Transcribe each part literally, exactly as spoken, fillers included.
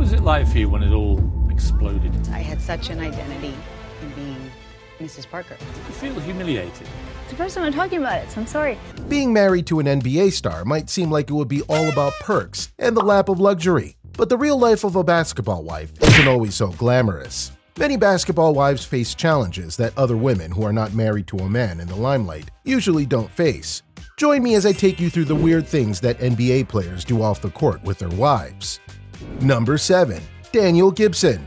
was it like for you when it all exploded? I had such an identity in being Missus Parker. Did you feel humiliated? It's the first time I'm talking about it, so I'm sorry. Being married to an N B A star might seem like it would be all about perks and the lap of luxury, but the real life of a basketball wife isn't always so glamorous. Many basketball wives face challenges that other women who are not married to a man in the limelight usually don't face. Join me as I take you through the weird things that N B A players do off the court with their wives. Number seven. Daniel Gibson.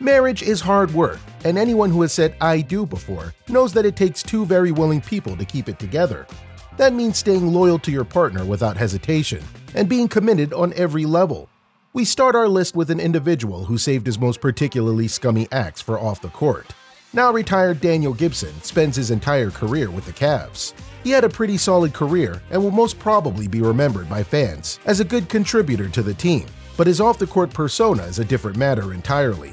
Marriage is hard work, and anyone who has said "I do" before knows that it takes two very willing people to keep it together. That means staying loyal to your partner without hesitation, and being committed on every level. We start our list with an individual who saved his most particularly scummy acts for off the court. Now retired Daniel Gibson spends his entire career with the Cavs. He had a pretty solid career and will most probably be remembered by fans as a good contributor to the team, but his off-the-court persona is a different matter entirely.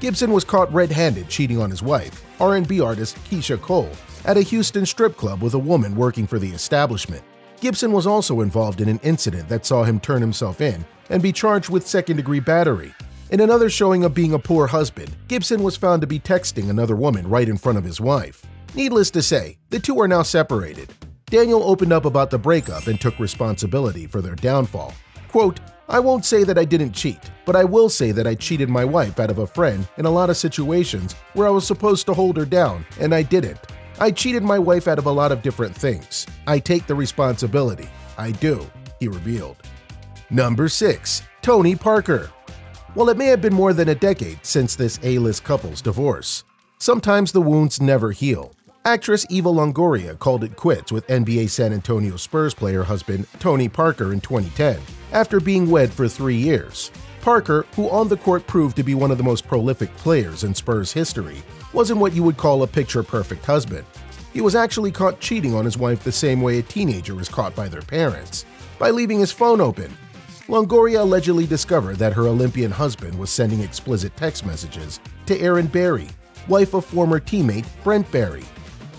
Gibson was caught red-handed cheating on his wife, R and B artist Keisha Cole, at a Houston strip club with a woman working for the establishment. Gibson was also involved in an incident that saw him turn himself in and be charged with second-degree battery. In another showing of being a poor husband, Gibson was found to be texting another woman right in front of his wife. Needless to say, the two are now separated. Daniel opened up about the breakup and took responsibility for their downfall. Quote, "I won't say that I didn't cheat, but I will say that I cheated my wife out of a friend in a lot of situations where I was supposed to hold her down, and I didn't. I cheated my wife out of a lot of different things. I take the responsibility. I do," he revealed. Number six. Tony Parker. While it may have been more than a decade since this A-list couple's divorce, sometimes the wounds never heal. Actress Eva Longoria called it quits with N B A San Antonio Spurs player husband Tony Parker in twenty ten, after being wed for three years. Parker, who on the court proved to be one of the most prolific players in Spurs history, wasn't what you would call a picture-perfect husband. He was actually caught cheating on his wife the same way a teenager is caught by their parents, by leaving his phone open. Longoria allegedly discovered that her Olympian husband was sending explicit text messages to Aaron Barry, wife of former teammate Brent Barry.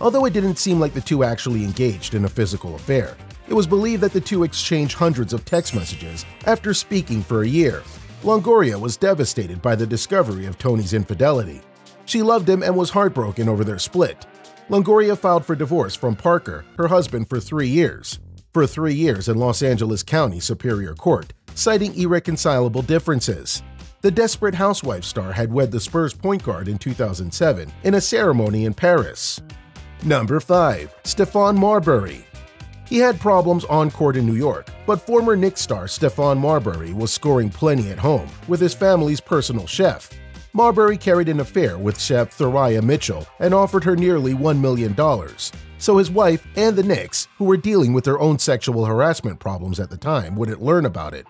Although it didn't seem like the two actually engaged in a physical affair, it was believed that the two exchanged hundreds of text messages after speaking for a year. Longoria was devastated by the discovery of Tony's infidelity. She loved him and was heartbroken over their split. Longoria filed for divorce from Parker, her husband, for three years. For three years in Los Angeles County Superior Court, citing irreconcilable differences. The Desperate Housewives star had wed the Spurs point guard in two thousand seven in a ceremony in Paris. Number five. Stephon Marbury. He had problems on court in New York, but former Knicks star Stephon Marbury was scoring plenty at home with his family's personal chef. Marbury carried an affair with chef Theria Mitchell and offered her nearly one million dollars, so his wife and the Knicks, who were dealing with their own sexual harassment problems at the time, wouldn't learn about it.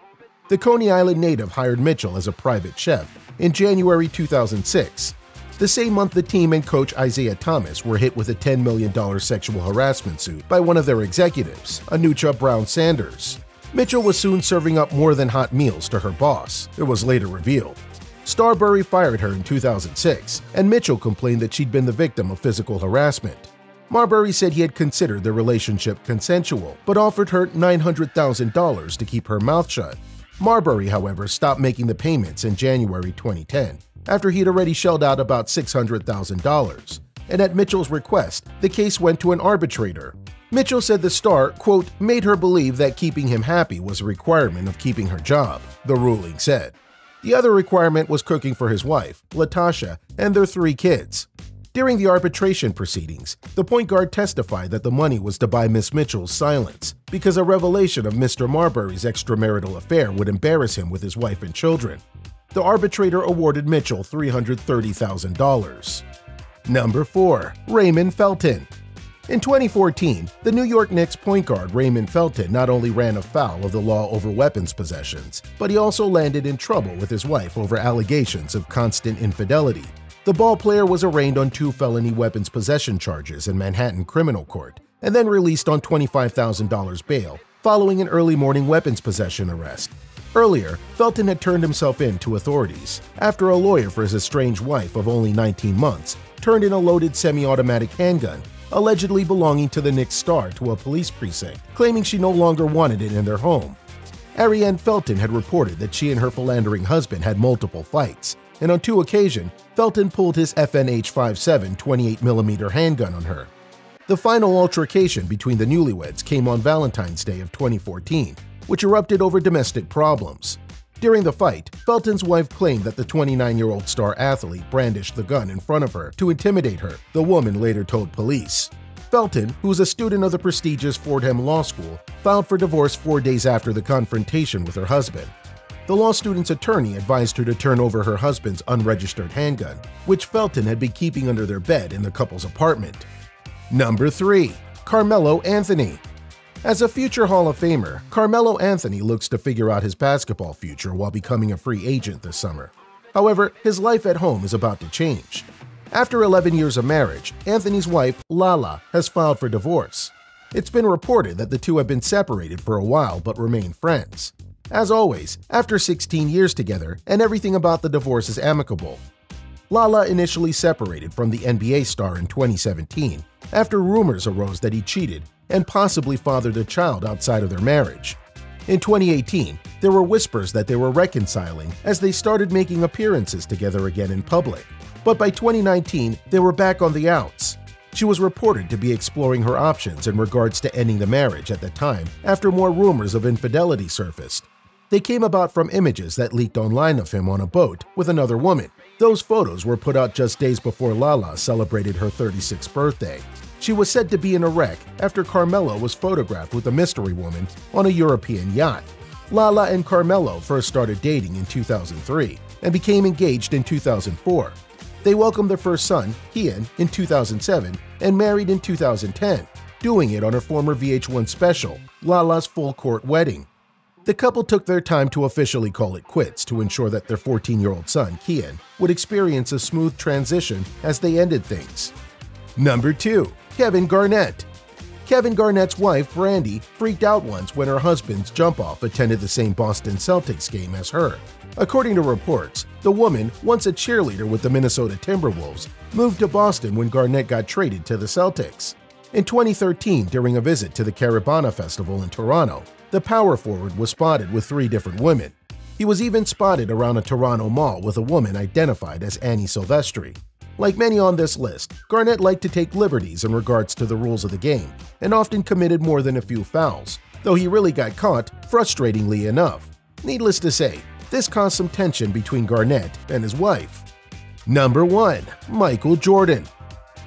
The Coney Island native hired Mitchell as a private chef in January two thousand six. The same month the team and coach Isaiah Thomas were hit with a ten million dollar sexual harassment suit by one of their executives, Anucha Brown-Sanders. Mitchell was soon serving up more than hot meals to her boss, it was later revealed. Starbury fired her in two thousand six, and Mitchell complained that she'd been the victim of physical harassment. Marbury said he had considered their relationship consensual, but offered her nine hundred thousand dollars to keep her mouth shut. Marbury, however, stopped making the payments in January twenty ten, after he'd already shelled out about six hundred thousand dollars, and at Mitchell's request, the case went to an arbitrator. Mitchell said the star, quote, "made her believe that keeping him happy was a requirement of keeping her job," the ruling said. The other requirement was cooking for his wife, Latasha, and their three kids. During the arbitration proceedings, the point guard testified that the money was to buy Miss Mitchell's silence, because a revelation of Mister Marbury's extramarital affair would embarrass him with his wife and children. The arbitrator awarded Mitchell three hundred thirty thousand dollars. Number four. Raymond Felton. In twenty fourteen, the New York Knicks point guard Raymond Felton not only ran afoul of the law over weapons possessions, but he also landed in trouble with his wife over allegations of constant infidelity. The ballplayer was arraigned on two felony weapons possession charges in Manhattan criminal court, and then released on twenty-five thousand dollars bail following an early morning weapons possession arrest. Earlier, Felton had turned himself in to authorities after a lawyer for his estranged wife of only nineteen months turned in a loaded semi-automatic handgun allegedly belonging to the Knicks star to a police precinct, claiming she no longer wanted it in their home. Arianne Felton had reported that she and her philandering husband had multiple fights, and on two occasions, Felton pulled his F N H fifty-seven twenty-eight millimeter handgun on her. The final altercation between the newlyweds came on Valentine's Day of twenty fourteen, which erupted over domestic problems. During the fight, Felton's wife claimed that the twenty-nine-year-old star athlete brandished the gun in front of her to intimidate her, the woman later told police. Felton, who was a student of the prestigious Fordham Law School, filed for divorce four days after the confrontation with her husband. The law student's attorney advised her to turn over her husband's unregistered handgun, which Felton had been keeping under their bed in the couple's apartment. Number three. Carmelo Anthony. As a future Hall of Famer, Carmelo Anthony looks to figure out his basketball future while becoming a free agent this summer. However, his life at home is about to change. After eleven years of marriage, Anthony's wife, Lala, has filed for divorce. It's been reported that the two have been separated for a while but remain friends. As always, after sixteen years together, and everything about the divorce is amicable. Lala initially separated from the N B A star in twenty seventeen after rumors arose that he cheated and possibly fathered a child outside of their marriage. In twenty eighteen, there were whispers that they were reconciling as they started making appearances together again in public. But by twenty nineteen, they were back on the outs. She was reported to be exploring her options in regards to ending the marriage at the time after more rumors of infidelity surfaced. They came about from images that leaked online of him on a boat with another woman. Those photos were put out just days before Lala celebrated her thirty-sixth birthday. She was said to be in a wreck after Carmelo was photographed with a mystery woman on a European yacht. Lala and Carmelo first started dating in two thousand three and became engaged in two thousand four. They welcomed their first son, Kian, in two thousand seven and married in two thousand ten, doing it on her former V H one special, Lala's Full Court Wedding. The couple took their time to officially call it quits to ensure that their fourteen-year-old son, Kian, would experience a smooth transition as they ended things. Number two. Kevin Garnett. Kevin Garnett's wife, Brandi, freaked out once when her husband's jump-off attended the same Boston Celtics game as her. According to reports, the woman, once a cheerleader with the Minnesota Timberwolves, moved to Boston when Garnett got traded to the Celtics. In twenty thirteen, during a visit to the Caribana Festival in Toronto, the power forward was spotted with three different women. He was even spotted around a Toronto mall with a woman identified as Annie Silvestri. Like many on this list, Garnett liked to take liberties in regards to the rules of the game and often committed more than a few fouls, though he really got caught, frustratingly enough. Needless to say, this caused some tension between Garnett and his wife. Number one. Michael Jordan.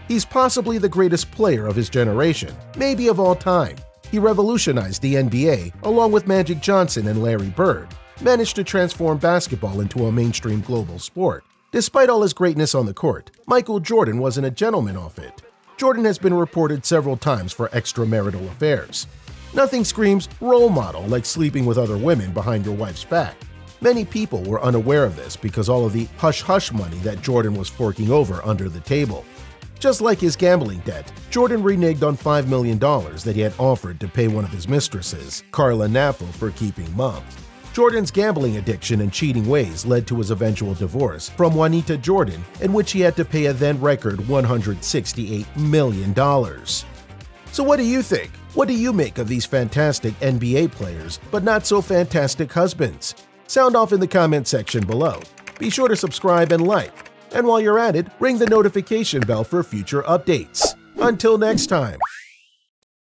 He's possibly the greatest player of his generation, maybe of all time. He revolutionized the N B A along with Magic Johnson and Larry Bird, managed to transform basketball into a mainstream global sport. Despite all his greatness on the court, Michael Jordan wasn't a gentleman off it. Jordan has been reported several times for extramarital affairs. Nothing screams role model like sleeping with other women behind your wife's back. Many people were unaware of this because all of the hush-hush money that Jordan was forking over under the table. Just like his gambling debt, Jordan reneged on five million dollars that he had offered to pay one of his mistresses, Carla Naffo, for keeping mum. Jordan's gambling addiction and cheating ways led to his eventual divorce from Juanita Jordan, in which he had to pay a then-record one hundred sixty-eight million dollars. So what do you think? What do you make of these fantastic N B A players, but not so fantastic husbands? Sound off in the comment section below. Be sure to subscribe and like. And while you're at it, ring the notification bell for future updates. Until next time.